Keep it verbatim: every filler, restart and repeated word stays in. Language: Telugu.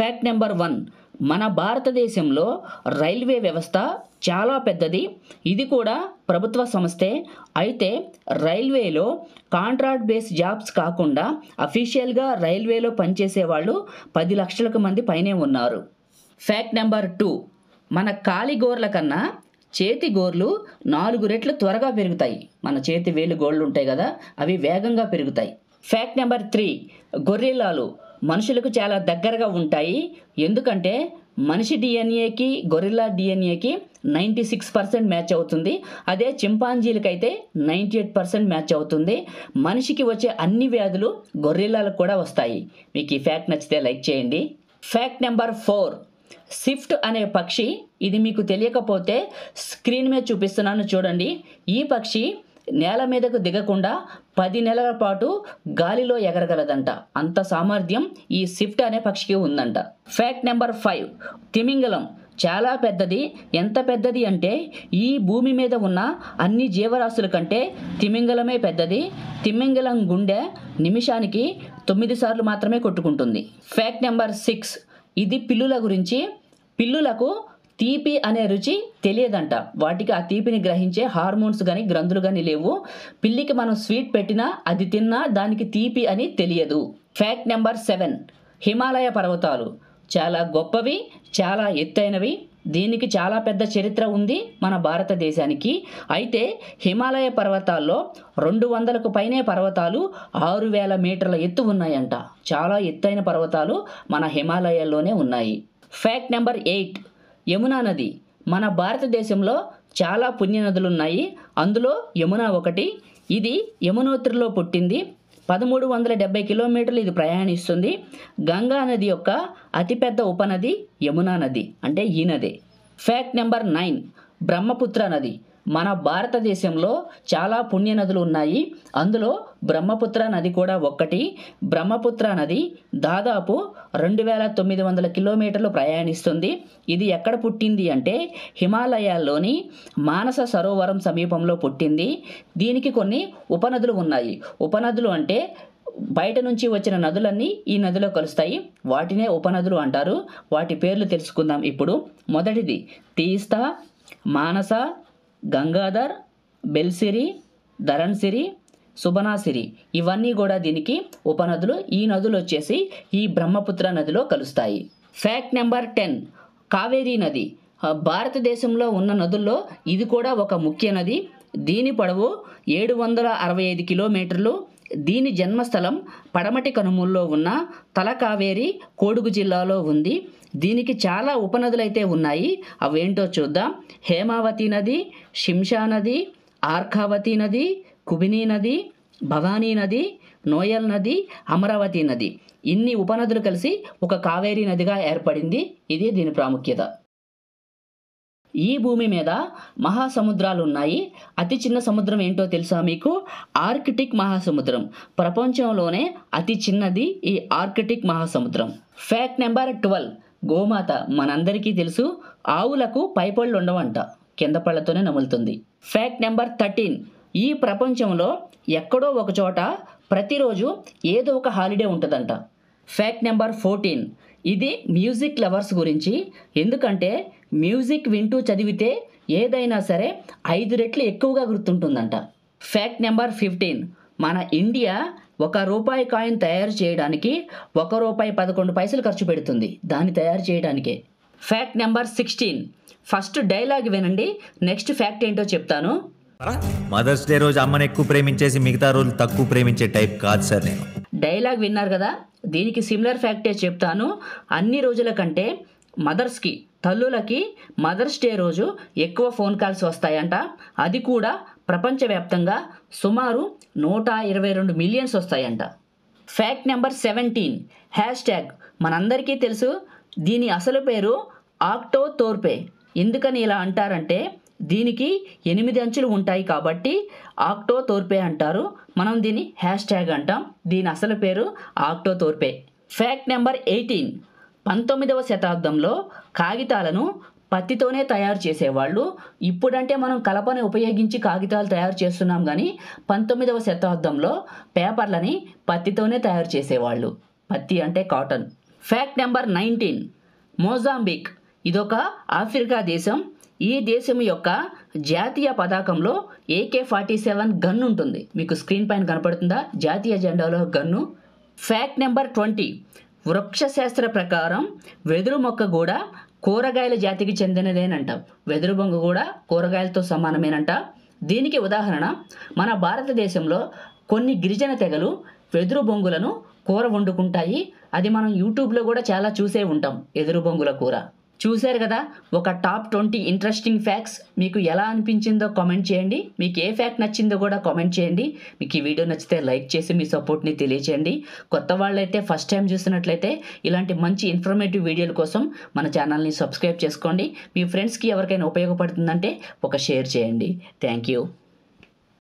ఫ్యాక్ట్ నెంబర్ वन, మన భారతదేశంలో రైల్వే వ్యవస్థ చాలా పెద్దది. ఇది కూడా ప్రభుత్వ సంస్థే. అయితే రైల్వేలో కాంట్రాక్ట్ బేస్ జాబ్స్ కాకుండా అఫీషియల్గా రైల్వేలో పనిచేసే వాళ్ళు పది లక్షలకు మంది పైనే ఉన్నారు. ఫ్యాక్ట్ నెంబర్ टू, మన కాలిగోర్ల కన్నా చేతి గోర్లు నాలుగు రెట్లు త్వరగా పెరుగుతాయి. మన చేతి వేలు గోళ్ళు ఉంటాయి కదా, అవి వేగంగా పెరుగుతాయి. ఫ్యాక్ట్ నెంబర్ త్రీ, గొర్రెలాలు మనుషులకు చాలా దగ్గరగా ఉంటాయి. ఎందుకంటే మనిషి డిఎన్ఏకి గొర్రెలా డిఎన్ఏకి నైంటీ సిక్స్ పర్సెంట్ మ్యాచ్ అవుతుంది. అదే చింపాంజీలకైతే నైంటీ ఎయిట్ పర్సెంట్ మ్యాచ్ అవుతుంది. మనిషికి వచ్చే అన్ని వ్యాధులు గొర్రెలాలకు కూడా వస్తాయి. మీకు ఈ ఫ్యాక్ట్ నచ్చితే లైక్ చేయండి. ఫ్యాక్ట్ నెంబర్ ఫోర్, స్విఫ్ట్ అనే పక్షి, ఇది మీకు తెలియకపోతే స్క్రీన్ మీద చూపిస్తున్నాను చూడండి. ఈ పక్షి నేల మీదకు దిగకుండా పది నెలల పాటు గాలిలో ఎగరగలదంట. అంత సామర్థ్యం ఈ స్విఫ్ట్ అనే పక్షికి ఉందంట. ఫ్యాక్ట్ నెంబర్ ఫైవ్, తిమింగలం చాలా పెద్దది. ఎంత పెద్దది అంటే ఈ భూమి మీద ఉన్న అన్ని జీవరాశుల కంటే తిమింగలమే పెద్దది. తిమింగలం గుండె నిమిషానికి తొమ్మిది సార్లు మాత్రమే కొట్టుకుంటుంది. ఫ్యాక్ట్ నెంబర్ సిక్స్, ఇది పిల్లుల గురించి. పిల్లులకు తీపి అనే రుచి తెలియదంట. వాటికి ఆ తీపిని గ్రహించే హార్మోన్స్ కానీ గ్రంథులు కానీ లేవు. పిల్లికి మనం స్వీట్ పెట్టినా అది తిన్నా దానికి తీపి అని తెలియదు. ఫ్యాక్ట్ నెంబర్ సెవెన్, హిమాలయ పర్వతాలు చాలా గొప్పవి, చాలా ఎత్తైనవి. దీనికి చాలా పెద్ద చరిత్ర ఉంది మన భారతదేశానికి. అయితే హిమాలయ పర్వతాల్లో రెండు వందలకు పైనే పర్వతాలు ఆరు వేల మీటర్ల ఎత్తు ఉన్నాయంట. చాలా ఎత్తైన పర్వతాలు మన హిమాలయాల్లోనే ఉన్నాయి. ఫ్యాక్ట్ నెంబర్ ఎయిట్, యమునా నది. మన భారతదేశంలో చాలా పుణ్యనదులు ఉన్నాయి. అందులో యమునా ఒకటి. ఇది యమునోత్రిలో పుట్టింది. పదమూడు వందల డెబ్బై కిలోమీటర్లు ఇది ప్రయాణిస్తుంది. గంగా నది యొక్క అతిపెద్ద ఉపనది యమునా నది, అంటే ఈ నది. ఫ్యాక్ట్ నెంబర్ నైన్, బ్రహ్మపుత్ర నది. మన భారతదేశంలో చాలా పుణ్యనదులు ఉన్నాయి. అందులో బ్రహ్మపుత్ర నది కూడా ఒక్కటి. బ్రహ్మపుత్ర నది దాదాపు రెండు వేల తొమ్మిది వందల కిలోమీటర్లు ప్రయాణిస్తుంది. ఇది ఎక్కడ పుట్టింది అంటే హిమాలయాల్లోని మానస సరోవరం సమీపంలో పుట్టింది. దీనికి కొన్ని ఉపనదులు ఉన్నాయి. ఉపనదులు అంటే బయట నుంచి వచ్చిన నదులన్నీ ఈ నదిలో కలుస్తాయి. వాటినే ఉపనదులు అంటారు. వాటి పేర్లు తెలుసుకుందాం ఇప్పుడు. మొదటిది తీస్తా, మానస, గంగాధర్, బెల్సిరి, ధరణ్సిరి, సుబనాసిరి. ఇవన్నీ కూడా దీనికి ఉపనదులు. ఈ నదులు వచ్చేసి ఈ బ్రహ్మపుత్ర నదిలో కలుస్తాయి. ఫ్యాక్ట్ నెంబర్ టెన్, కావేరీ నది. భారతదేశంలో ఉన్న నదుల్లో ఇది కూడా ఒక ముఖ్య నది. దీని పొడవు ఏడు వందల అరవై ఐదు కిలోమీటర్లు. దీని జన్మస్థలం పడమటి కనుమూల్లో ఉన్న తలకావేరి కోడుగు జిల్లాలో ఉంది. దీనికి చాలా ఉపనదులైతే ఉన్నాయి. అవేంటో చూద్దాం. హేమావతి నది, శింషా నది, ఆర్కావతి నది, కుబినీ నది, భవానీ నది, నోయల్ నది, అమరావతి నది. ఇన్ని ఉపనదులు కలిసి ఒక కావేరీ నదిగా ఏర్పడింది. ఇది దీని ప్రాముఖ్యత. ఈ భూమి మీద మహాసముద్రాలు ఉన్నాయి. అతి చిన్న సముద్రం ఏంటో తెలుసా మీకు? ఆర్కిటిక్ మహాసముద్రం. ప్రపంచంలోనే అతి చిన్నది ఈ ఆర్కిటిక్ మహాసముద్రం. ఫ్యాక్ట్ నెంబర్ ట్వెల్వ్, గోమాత. మనందరికీ తెలుసు ఆవులకు పైపళ్ళు ఉండవంట, కింద పళ్ళతోనే నములుతుంది. ఫ్యాక్ట్ నెంబర్ థర్టీన్, ఈ ప్రపంచంలో ఎక్కడో ఒక చోట ప్రతిరోజు ఏదో ఒక హాలిడే ఉంటుందంట. ఫ్యాక్ట్ నెంబర్ ఫోర్టీన్, ఇది మ్యూజిక్ లవర్స్ గురించి. ఎందుకంటే మ్యూజిక్ వింటూ చదివితే ఏదైనా సరే ఐదు రెట్లు ఎక్కువగా గుర్తుంటుందంట. ఫ్యాక్ట్ నెంబర్ ఫిఫ్టీన్, మన ఇండియా ఒక రూపాయి కాయిన్ తయారు చేయడానికి ఒక రూపాయి పదకొండు పైసలు ఖర్చు పెడుతుంది, దాన్ని తయారు చేయడానికే. Fact number sixteen, first dialogue వినండి, నెక్స్ట్ ఫ్యాక్ట్ ఏంటో చెప్తాను. మదర్స్ డే రోజు అమ్మని ఎక్కువ ప్రేమించేసి మిగతా రోజులు తక్కువ ప్రేమించే టైప్ కాదు సార్ నేను. డైలాగ్ విన్నారు కదా, దీనికి సిమిలర్ ఫ్యాక్టే చెప్తాను. అన్ని రోజుల కంటే మదర్స్కి, తల్లులకి మదర్స్ డే రోజు ఎక్కువ ఫోన్ కాల్స్ వస్తాయంట. అది కూడా ప్రపంచవ్యాప్తంగా సుమారు నూట ఇరవై రెండు మిలియన్స్ వస్తాయంట. Fact number seventeen, hashtag. మనందరికీ తెలుసు దీని అసలు పేరు ఆక్టో తోర్పే. ఎందుకని ఇలా అంటారంటే దీనికి ఎనిమిది అంచులు ఉంటాయి కాబట్టి ఆక్టో తోర్పే అంటారు. మనం దీన్ని హ్యాష్ ట్యాగ్ అంటాం. దీని అసలు పేరు octothorpe. Fact number eighteen, పంతొమ్మిదవ శతాబ్దంలో కాగితాలను పత్తితోనే తయారు చేసేవాళ్ళు. ఇప్పుడంటే మనం కలపని ఉపయోగించి కాగితాలు తయారు చేస్తున్నాం, కానీ పంతొమ్మిదవ శతాబ్దంలో పేపర్లని పత్తితోనే తయారు చేసేవాళ్ళు. పత్తి అంటే కాటన్. ఫ్యాక్ట్ నెంబర్ పంతొమ్మిది మోజాంబిక్ ఇదొక ఆఫ్రికా దేశం. ఈ దేశం యొక్క జాతీయ పతాకంలో A K forty seven gun ఉంటుంది. మీకు స్క్రీన్ పైన కనపడుతుందా జాతీయ జెండాలో గన్ను. ఫ్యాక్ట్ నెంబర్ ఇరవై వృక్షశాస్త్ర ప్రకారం వెదురు మొక్క కూడా కూరగాయల జాతికి చెందినదేనంట. వెదురు బొంగు కూడా కూరగాయలతో సమానమేనంట. దీనికి ఉదాహరణ మన భారతదేశంలో కొన్ని గిరిజన తెగలు వెదురు బొంగులను కూర వండుకుంటాయి. అది మనం యూట్యూబ్లో కూడా చాలా చూసే ఉంటాం. వెదురు బొంగుల కూర చూశారు కదా. ఒక టాప్ ట్వంటీ ఇంట్రెస్టింగ్ ఫ్యాక్ట్స్ మీకు ఎలా అనిపించిందో కామెంట్ చేయండి. మీకు ఏ ఫ్యాక్ట్ నచ్చిందో కూడా కామెంట్ చేయండి. మీకు ఈ వీడియో నచ్చితే లైక్ చేసి మీ సపోర్ట్ని తెలియచేయండి. కొత్త వాళ్ళైతే ఫస్ట్ టైం చూసినట్లయితే ఇలాంటి మంచి ఇన్ఫర్మేటివ్ వీడియోల కోసం మన ఛానల్ని సబ్స్క్రైబ్ చేసుకోండి. మీ ఫ్రెండ్స్కి ఎవరికైనా ఉపయోగపడుతుందంటే ఒక షేర్ చేయండి. Thank you.